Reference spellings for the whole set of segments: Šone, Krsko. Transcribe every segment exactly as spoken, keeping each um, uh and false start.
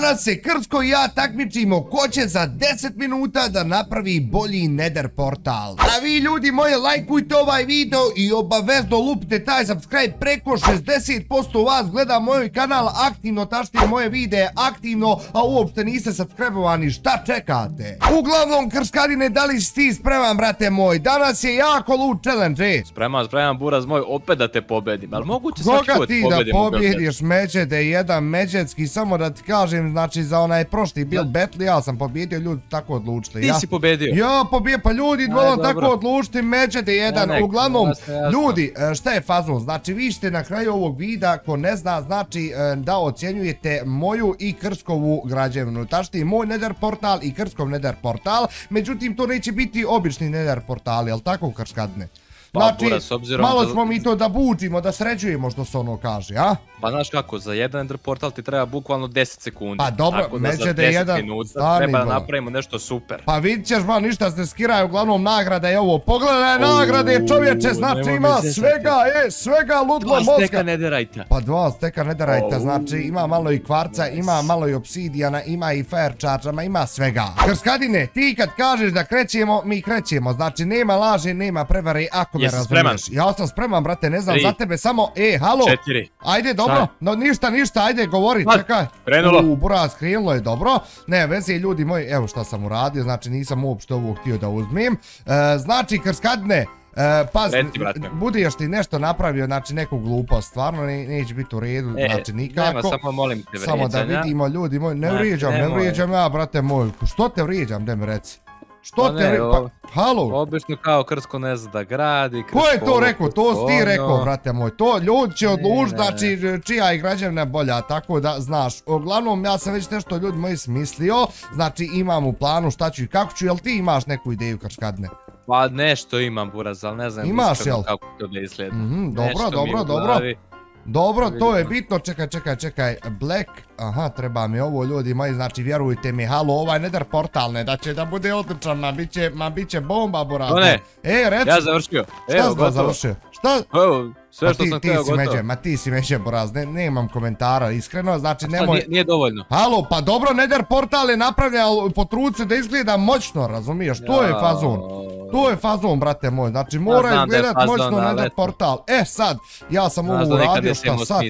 Danas se Krsko i ja takmičimo ko će za deset minuta da napravi bolji nether portal. A vi ljudi moji, lajkujte ovaj video i obavezno lupite taj subscribe. Preko šezdeset posto vas gleda moj kanal, aktivno tačite moje videe, aktivno, a uopšte niste subscribe-ovani, šta čekate? Uglavnom, Krskarine, da li si ti spreman, brate moj? Danas je jako lud challenge. Spreman, spreman, buraz moj, opet da te pobedim, ali moguće sad ću od pobedim. Koga ti da pobjediš, Međede, jedan Međecki, samo da ti kažem, znači za onaj prošli bil betli, ja sam pobjedio, ljudi tako odlučili. Ti si pobedio. Ja pobjedio, pa ljudi tako odlučili, Međede jedan. Uglavnom, ljudi, šta je fazon? Znači, vi ste na kraju ovog videa, ko ne zna, znači da ocjenjujete moju i Krskovu građevnu, tačnije moj nether portal i Krskov nether portal. Međutim, to neće biti obični nether portal, jel tako, Krskadne? Znači, malo ćemo mi to da buđimo, da sređujemo, što se ono kaže, a? Pa znaš kako, za jedan nether portal ti treba bukvalno deset sekundi. Pa dobro, Međede jedan, stani. Treba da napravimo nešto super. Pa vidit ćeš, ba, ništa se ne skiraju, uglavnom nagrada je ovo. Pogledaj nagrade, čovječe, znači ima svega, e, svega ludlo mozga. Dva steka nederajta. Pa dva steka nederajta, znači ima malo i kvarca, ima malo i obsidijana, ima i fire charge-ama, ima svega. Krskadine, ti kad kažeš da krećemo, mi krećemo, znači nema laži, nema prevare, ako me razumiješ. Ja sam spreman, brate, ne znam za tebe, samo, e, halo. Četiri. Ajde, dobro. No ništa, ništa, ajde govori, čekaj. Krenulo. U, buraz, krenulo je, dobro. Ne, veze je, ljudi moji, evo šta sam uradio, znači nisam uopšte ovo htio da uzmem. Znači, Krskadine, paz, budeš ti nešto napravio, znači neku glupost, stvarno neće biti u redu, znači nikako. Nema, samo molim te vrijeđanja. Samo da vidimo, ljudi moji, ne vrijeđam, ne vrijeđam ja, brate moj. Što te vrijeđam, da mi reci? Što te rekao? Halo? Obično kao Krsko ne zna da gradi. Ko je to rekao? To si ti rekao, brate moj. To ljudi će odlučiti, znači čija je građevna bolja, tako da znaš. Uglavnom, ja sam već nešto, ljudi moji, smislio. Znači imam u planu šta ću i kako ću. Jel ti imaš neku ideju, Krskadine? Pa nešto imam, buraz, ali ne znam kako to da izgleda. Dobro, dobro, dobro. Dobro, to je bitno, čekaj, čekaj, čekaj, black, aha, treba mi ovo, ljudi moji, znači vjerujte mi, halo, ovaj nether portal ne da će da bude odličan, ma bit će, ma bit će bomba, burazno. To ne, ja završio, evo, gotovo. Šta? Evo, sve što sam htio, gotovo. Ma ti si međe, burazno, nemam komentara, iskreno, znači nemoj. Šta, nije dovoljno? Halo, pa dobro, nether portal je napravljen po truci da izgleda moćno, razumiješ, to je fazon. To je fazon, brate moj, znači mora izgledat moćno nether portal. E sad, ja sam ovo uradio, šta sad?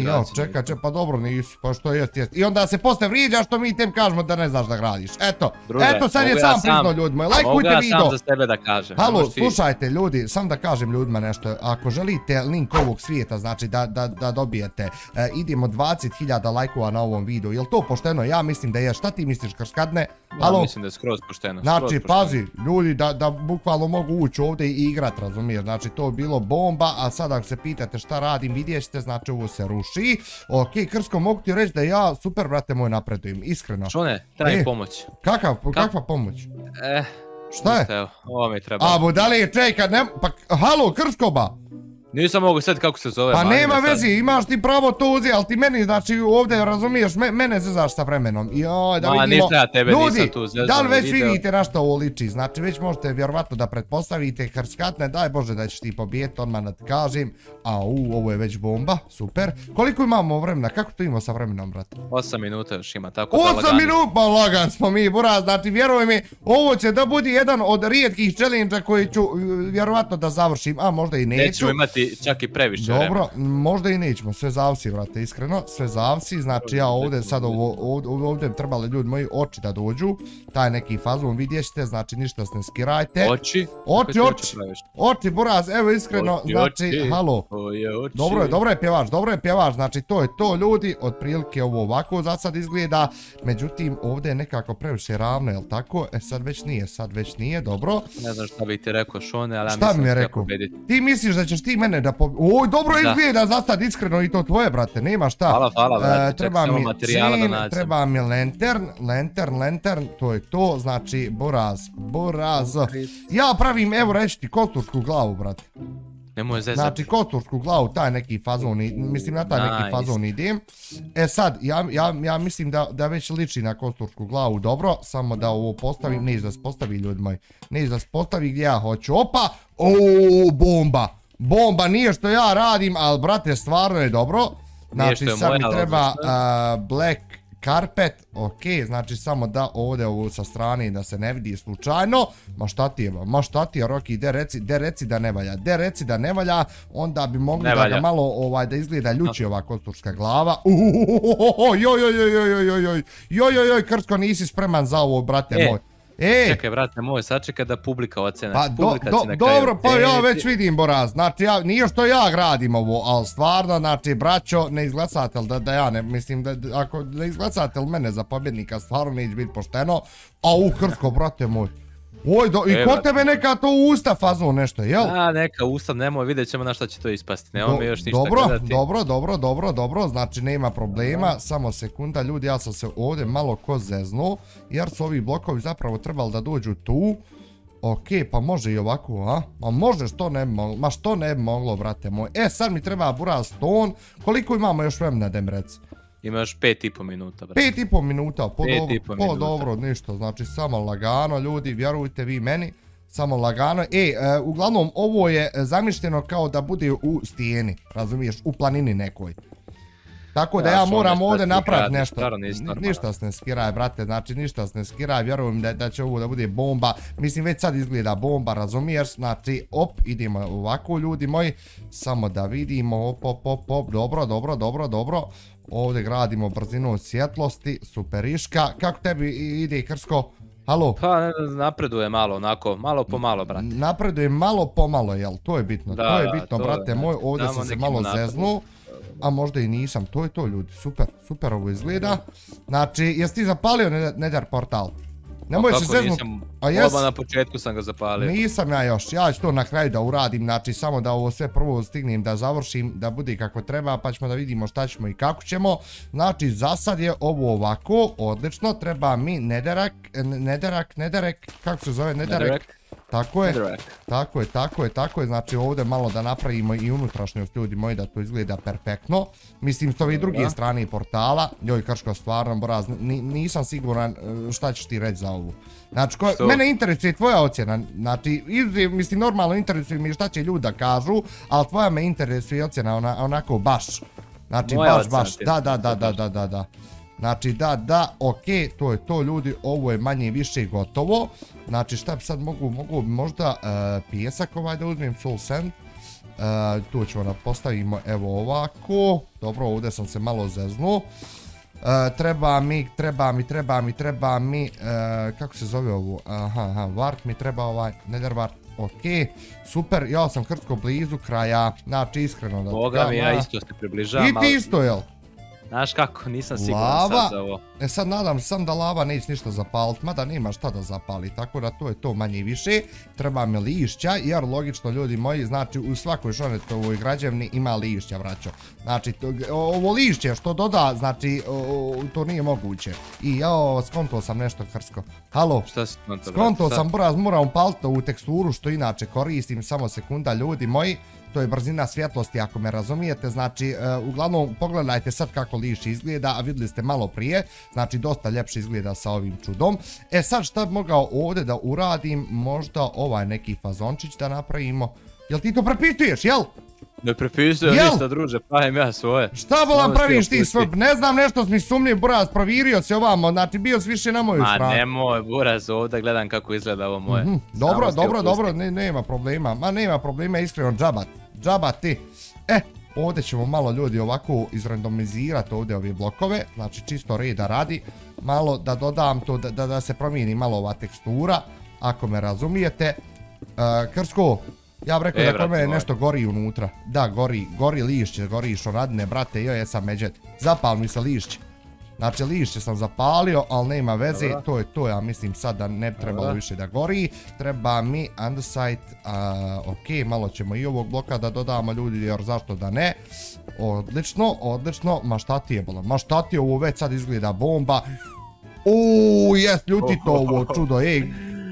Ja, čekaj, čekaj, pa dobro nisu, pa što jest, jest. I onda se posle vrijeđa što mi tem kažemo da ne znaš da gradiš. Eto, eto sad je sam priznao, ljudi moj, lajkujte video. Mogu ja sam za sebe da kažem. Halo, slušajte ljudi, sam da kažem ljudima nešto. Ako želite link ovog svijeta, znači da dobijete, idemo dvadeset hiljada lajkova na ovom videu. Jel to pošteno? Ja mislim da je, šta ti misliš, Krskadine? Ja mislim da je skroz pošteno. Znači, pazi, ljudi, da bukvalno mogu ući ovdje i igrat, razumiješ, znači to je bilo bomba, a sad ako se pitate šta radim, vidjet ćete, znači ovo se ruši. Ok, Krsko, mogu ti reći da ja super, brate moj, napredujem, iskreno. Što ne, traje pomoć. Kakva pomoć? Eh, šta je? Ovo mi treba. A budale, čekaj, ne, pa, halo, Krsko, ba! Nisam mogu sad kako se zove. Pa nema vezi, imaš ti pravo to uzi, ali ti meni, znači ovdje, razumiješ, mene zezaš sa vremenom. Joj, da vidimo. Ljudi, da li već vidite na što ovo liči? Znači već možete vjerovatno da pretpostavite, Krskadine, daj bože da ćeš ti pobijeti, odmah da ti kažem. Au, ovo je već bomba, super. Koliko imamo vremena, kako to imamo sa vremenom, brate? osam minuta još ima, tako da lagano. osam minuta, lagan smo mi, buraz, znači vjeruj mi, ovo će da budi jedan od rijetkih challenge-a koji ću vjerovatno da završim, a možda i neću. Čak i previše vremena. Dobro, možda i nećemo, sve zavsi, vrate, iskreno, sve zavsi, znači ja ovdje sad, ovdje bi trebali, ljudi moji, oči da dođu, taj neki fazon vidjet ćete, znači ništa se ne skirajte. Oči? Oči, oči, oči, buraz, evo iskreno, znači, halo, dobro je, dobro je pjevaš, dobro je pjevaš, znači to je to, ljudi, otprilike ovo ovako za sad izgleda, međutim, ovdje je nekako previše ravno, jel tako, e sad već nije, sad već nije, dobro. Ne znam šta bi ti rekao, Šone, ali ja mislim da ću pobediti. Ti misliš da ćeš ti mene da pob... Oj, dobro izgleda za sad, iskreno, i to tvoje, brate, nema šta. Hvala, hvala, brate, čak samo materijala da nađem. Treba mi lantern, lantern, lantern, to je to, znači, buraz, buraz. Ja pravim, evo reći ti, kostursku glavu, brate. Nemoj zezati. Znači, kostursku glavu, taj neki fazon, mislim, na taj neki fazon idem. E sad, ja mislim da već liči na kostursku glavu, dobro, samo da ovo postavim, neć da se postavi, ljudi moji, neć da se postavi gdje ja hoću, opa, ooo, bomba. Bomba, nije što ja radim, ali brate, stvarno je dobro. Znači, sad mi treba black karpet, ok, znači samo da ovdje sa strane da se ne vidi slučajno. Ma šta ti je, ma šta ti je Roki, de reci, de reci da ne valja, de reci da ne valja, onda bi mogli da ga malo ovaj da izgleda ljuči ova kosturska glava. Uuuu, joj joj joj joj joj joj joj joj joj joj, Krsko nisi spreman za ovo, brate moj. Ej, čekaj brate moj, sačekaj da publika ocene. Pa dobro, pa ja već vidim Boraz, znači ja, nije što ja gradim ovo, ali stvarno, znači braćo, ne izglasate li da ja ne, mislim da ako ne izglasate li mene za pobjednika, stvarno neće biti pošteno. A u Krsko, brate moj. Oj, i kod tebe neka to usta fazno nešto, jel? A, neka usta, nemoj, vidjet ćemo na šta će to ispasti, nemoj mi još ništa gledati. Dobro, dobro, dobro, dobro, znači nema problema, samo sekunda, ljudi, ja sam se ovdje malo ko zeznuo, jer su ovi blokovi zapravo trebali da dođu tu. Okej, pa može i ovako, a? Ma može, što ne bi moglo, ma što ne bi moglo, brate moj. E, sad mi treba Buraz ton, koliko imamo još vremena, da mi reci? Ima još pet i pol minuta, brate. Pet i pol minuta, po dobro, ništa, znači samo lagano, ljudi, vjerujte vi meni, samo lagano. E, uglavnom, ovo je zamišljeno kao da bude u stijeni, razumiješ, u planini nekoj. Tako da ja moram ovdje napraviti nešto, ništa se ne skiraj, brate, znači ništa se ne skiraj, vjerujem da će ovo da bude bomba, mislim već sad izgleda bomba, razumiješ, znači, op, idemo ovako, ljudi moji, samo da vidimo, op, op, op, op, dobro, dobro, dobro, dobro. Ovdje gradimo brzinu osjetlosti, superiška, kako tebi ide Krsko, halo? Pa napreduje malo onako, malo po malo brate. Napreduje malo po malo, jel, to je bitno, to je bitno brate moj, ovdje sam se malo zeznuo, a možda i nisam, to je to ljudi, super, super ovo izgleda, znači jesi ti zapalio Nether portal? Nemoj se zeznut, a jes? Oba na početku sam ga zapalio. Nisam ja još, ja ću to na kraju da uradim, znači samo da ovo sve prvo stignem, da završim, da bude kako treba, pa ćemo da vidimo šta ćemo i kako ćemo. Znači za sad je ovo ovako, odlično, treba mi nederak, nederak, nederek, kako se zove nederek? Tako je, tako je, tako je, tako je, znači ovdje malo da napravimo i unutrašnjost ljudi moji da to izgleda perfektno. Mislim s ove druge strane portala, joj Krško stvarno Boraz, nisam siguran šta ćeš ti reći za ovu. Znači mene interesuje tvoja ocjena, znači mislim normalno interesuje mi šta će ljuda kažu, ali tvoja me interesuje ocjena onako baš, znači baš baš, da da da da da da da. Znači da, da, okej, to je to ljudi, ovo je manje više gotovo. Znači šta bi sad mogu, mogu možda pijesak ovaj da uzmem, soul sand. Tu ćemo da postavimo, evo ovako, dobro ovdje sam se malo zeznuo. Treba mi, treba mi, treba mi, treba mi, kako se zove ovo, aha, aha, wart mi treba ovaj, nether wart. Okej, super, ja sam Krsko blizu kraja, znači iskreno da... Boga mi, ja isto se približavam. I ti isto, jel? Znaš kako, nisam siguran sad za ovo. E sad nadam sam da lava neće ništa zapaliti, mada nema šta da zapali, tako da to je to manje i više. Treba mi lišća, jer logično ljudi moji, znači u svakoj šonetovoj građevni ima lišća, vraćo. Znači, ovo lišće što doda, znači, to nije moguće. I jao, skonto sam nešto Krsko. Halo? Šta si skonto? Skonto sam, Boraz, moram paliti ovu teksturu što inače koristim, samo sekunda ljudi moji. To je brzina svjetlosti ako me razumijete, znači uglavnom pogledajte sad kako lišće izgleda, a vidjeli ste malo prije, znači dosta ljepše izgleda sa ovim čudom. E sad šta bi mogao ovdje da uradim, možda ovaj neki fazončić da napravimo, jel ti to prepisuješ, jel? Ne prepisujem ništa druže, pravim ja svoje. Šta volam praviš ti svoj, ne znam nešto mi sumnjiv Buraz, provirio se ovamo, znači bio si više na moju stranu. Ma nemoj Buraz, ovdje gledam kako izgleda ovo moje. Dobro, dobro, dobro, nema problema, ma nema problema iskreno džabat. Džaba ti. E, ovdje ćemo malo ljudi ovako izrandomizirati ovdje ove blokove, znači čisto reda radi, malo da dodam to, da se promijeni malo ova tekstura, ako me razumijete. Krsko, ja bih rekao da kod mene nešto gori unutra, da gori, gori lišće, gori šoradine, brate, joj jesam međed, zapal mi se lišće. Znači lišće sam zapalio, ali nema veze, to je to, ja mislim sad da ne bi trebalo više da gori. Treba mi underside, ok, malo ćemo i ovog bloka da dodamo ljudi, jer zašto da ne. Odlično, odlično, ma šta ti je bilo, ma šta ti je ovo već sad izgleda bomba. Uuu, jes ljuti to ovo čudo, ej.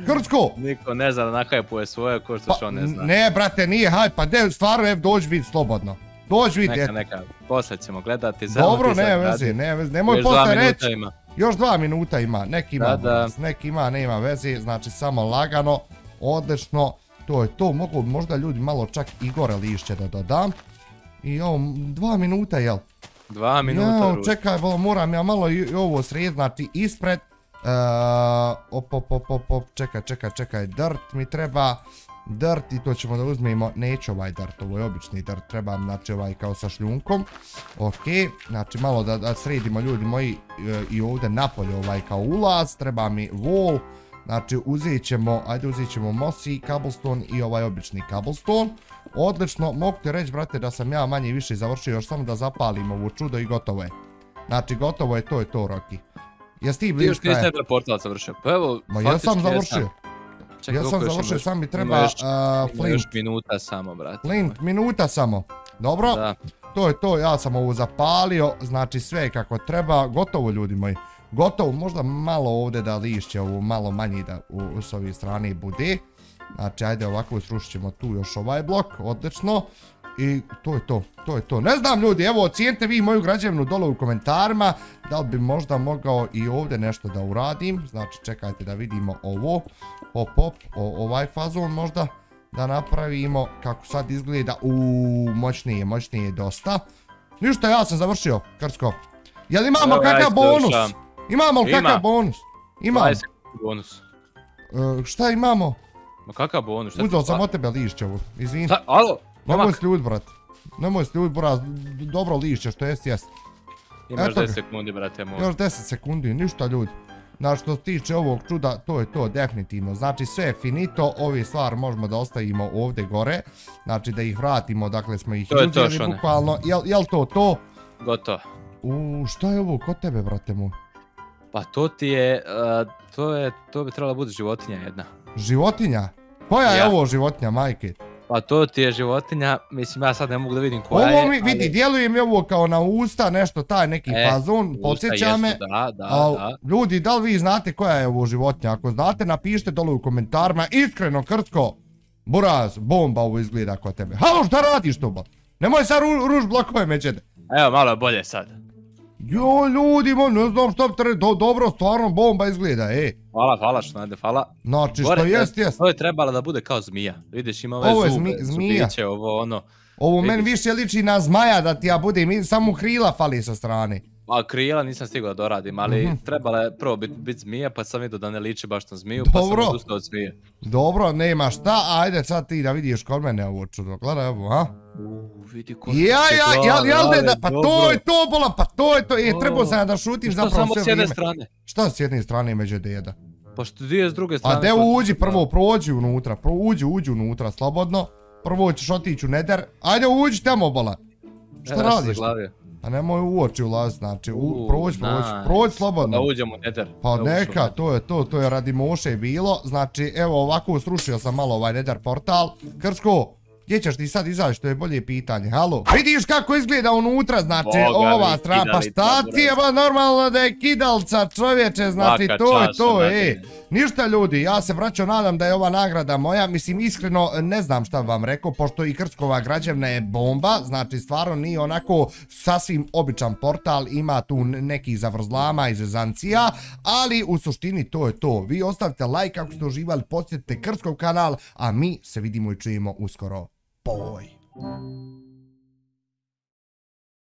Krsko! Niko ne zna da nahajpuje svoje, ko što što ne zna. Ne brate, nije hajp, pa stvarno ev dođi vid slobodno. Dođi vidjeti. Neka, neka, poslije ćemo gledati. Dobro, ne vezi, ne vezi, nemoj poslije reći. Još dva minuta ima, nek ima, nek ima, ne ima vezi, znači samo lagano, odlično, to je to, mogu možda ljudi malo čak i gore lišće da dodam. I ovo, dva minuta, jel? Dva minuta ručka. Čekaj, moram ja malo ovo sreznati ispred. Op, op, op, op, op, čekaj, čekaj, čekaj, dirt mi treba. Dirt i to ćemo da uzmemo, neću ovaj dirt, ovo je obični dirt, trebam znači ovaj kao sa šljunkom. Ok, znači malo da sredimo ljudi moji i ovdje napolje ovaj kao ulaz, treba mi wall. Znači uzet ćemo, ajde uzet ćemo mossy, cobblestone i ovaj obični cobblestone. Odlično, mogu ti reći brate da sam ja manje i više završio, još samo da zapalim ovo čudo i gotovo je. Znači gotovo je, to je to Rocky. Jes ti bliš kraja? Ti još niste da portal završio, pa evo faktički jesam. Ja sam završio, sam mi treba flint. Još minuta samo, brate. Flint, minuta samo. Dobro, to je to, ja sam ovo zapalio, znači sve kako treba, gotovo ljudi moji. Gotovo, možda malo ovdje da lišće, ovo malo manji da s ovih strane bude. Znači, ajde ovako, srušit ćemo tu još ovaj blok, odlično. I to je to, to je to. Ne znam ljudi, evo ocijenite vi moju građevnu dole u komentarima. Da li bi možda mogao i ovdje nešto da uradim. Znači čekajte da vidimo ovo. Hop hop, ovaj fazon možda da napravimo kako sad izgleda. Uuu, moćnije, moćnije je dosta. Ništa, ja sam završio, Krsko. Jel imamo kakav bonus? Imamo li kakav bonus? Imamo. Šta imamo? Ma kakav bonus? Uzeo sam od tebe lišćevu, izvini. Alo? Nemoj se ljud, brat. Nemoj se ljud, brat. Dobro lišće, što jest, jest. Imaš deset sekundi, brate moj. Još deset sekundi, ništa ljudi. Znači, što se tiče ovog čuda, to je to, definitivno. Znači, sve je finito, ove stvari možemo da ostavimo ovdje gore. Znači, da ih vratimo, dakle smo ih ljudili bukvalno. Jel to to? Gotovo. Uuu, šta je ovo kod tebe, brate moj? Pa to ti je, to bi trebala biti životinja jedna. Životinja? Koja je ovo životinja, majke? Pa to ti je životinja, mislim ja sad ne mogu da vidim koja je. Ovo mi, vidi, djeluje mi ovo kao na usta, nešto taj neki fazon, podsjeća me. Ljudi, da li vi znate koja je ovo životinja? Ako znate, napišite dole u komentarima. Iskreno, Krsko, buraz, bomba ovo izgleda kod tebe. Halo, šta radiš to, ba? Nemoj sad ruš blokove međede. Evo, malo bolje sad. Jo, ljudi, ne znam što bi trebalo, dobro, stvarno bomba izgleda, ej. Hvala, hvala što najde, hvala. Znači, što jest, jest. Ovo je trebala da bude kao zmija, vidiš, ima ove zube, zubiće, ovo ono. Ovo meni više liči na zmaja da ti ja budem, samo krila fali sa strane. Pa krila nisam stigao da doradim, ali trebala je prvo biti zmija, pa sam vidio da ne liči baš na zmiju, pa sam odustao od zmije. Dobro, nema šta, ajde sad ti da vidiš kod mene ovo čudo, gledaj ovo, ha? Uuu, vidi ko se gleda, pa to je to, bolam, pa to je to, e, trebao sam da šutim zapravo sve vrijeme. Što samo s jedne strane? Šta s jedne strane među deda? Pa što dvije s druge strane? A devo uđi prvo, prođi unutra, uđi, uđi unutra, slobodno, prvo ćeš otići u neder, ajde uđi tamo, bolam. Šta radiš? A nemoj u oči ulaziti, znači, prođi, prođi, prođi slobodno. Da uđemo, neder. Pa neka, to je to, to je radi moše bilo, znači, evo ovako srušio sam malo ovaj neder portal. Krsko, gdje ćeš ti sad izaći, to je bolje pitanje, halo? Vidiš kako izgleda unutra, znači, ova strana, pa šta ti je, ba normalno da je kidalca čovječe, znači, to je to, ej. Ništa ljudi, ja se vraćam, nadam da je ova nagrada moja, mislim iskreno ne znam šta vam rekao, pošto i Krskova građevna je bomba, znači stvarno nije onako sasvim običan portal, ima tu nekih zavrzlama i zezancija, ali u suštini to je to. Vi ostavite like ako ste uživali, podsjetite Krskov kanal, a mi se vidimo i čujemo uskoro. Boj!